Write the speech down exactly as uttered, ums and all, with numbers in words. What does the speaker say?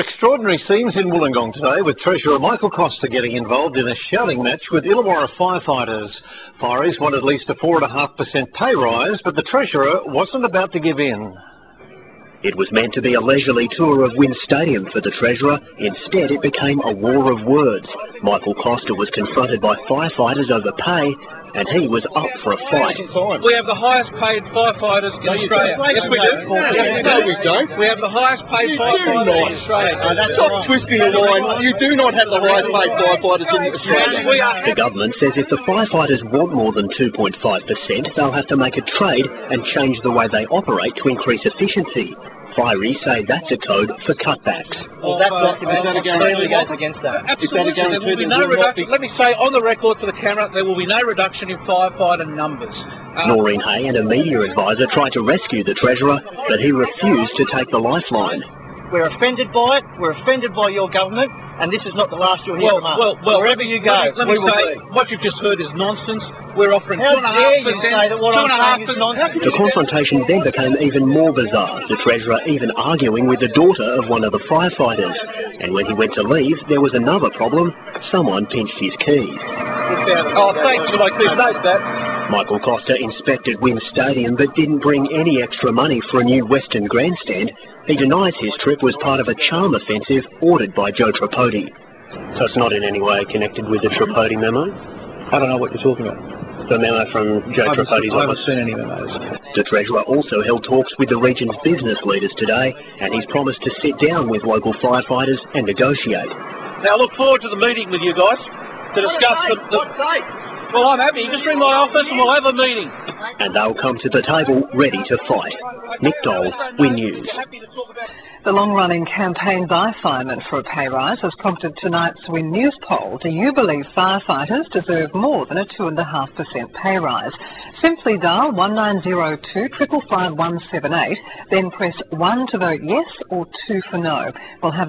Extraordinary scenes in Wollongong today, with Treasurer Michael Costa getting involved in a shouting match with Illawarra firefighters. Fireys want at least a four point five percent pay rise, but the Treasurer wasn't about to give in. It was meant to be a leisurely tour of WIN Stadium for the Treasurer. Instead, it became a war of words. Michael Costa was confronted by firefighters over pay, and he was up for a fight. We have the highest paid firefighters in Australia. Yes, we do. Yes, no, we don't. We have the highest paid firefighters in Australia. Stop twisting the line. You do not have the highest paid firefighters in Australia. The government says if the firefighters want more than two point five percent, they'll have to make a trade and change the way they operate to increase efficiency. Fireys say that's a code for cutbacks. Well, that's not, is that a guarantee that's against that? Absolutely. There will be no reduction. Let me say on the record for the camera, there will be no reduction in firefighter numbers. Um, Noreen Hay and a media advisor tried to rescue the Treasurer, but he refused to take the lifeline. We're offended by it. We're offended by your government, and this is not the last you'll hear well, from us. Well, well, wherever you go, let me, let me say, be. What you've just heard is nonsense. We're offering two and a half percent. The confrontation then became even more bizarre. The Treasurer even arguing with the daughter of one of the firefighters, and when he went to leave, there was another problem. Someone pinched his keys. Oh, thanks for like this. Note that. Michael Costa inspected WIN Stadium but didn't bring any extra money for a new Western grandstand. He denies his trip was part of a charm offensive ordered by Joe Tripodi. So it's not in any way connected with the Tripodi memo? I don't know what you're talking about. The memo from Joe Tripodi's office? I haven't seen any memos. The Treasurer also held talks with the region's business leaders today, and he's promised to sit down with local firefighters and negotiate. Now I look forward to the meeting with you guys to discuss the... the Well, I'm happy. Just ring my office and we'll have a meeting. And they'll come to the table ready to fight. Nick Dole, WIN News. The long-running campaign by firemen for a pay rise has prompted tonight's WIN News poll. Do you believe firefighters deserve more than a two point five percent pay rise? Simply dial one nine zero two five five one seven eight, then press one to vote yes or two for no. We'll have the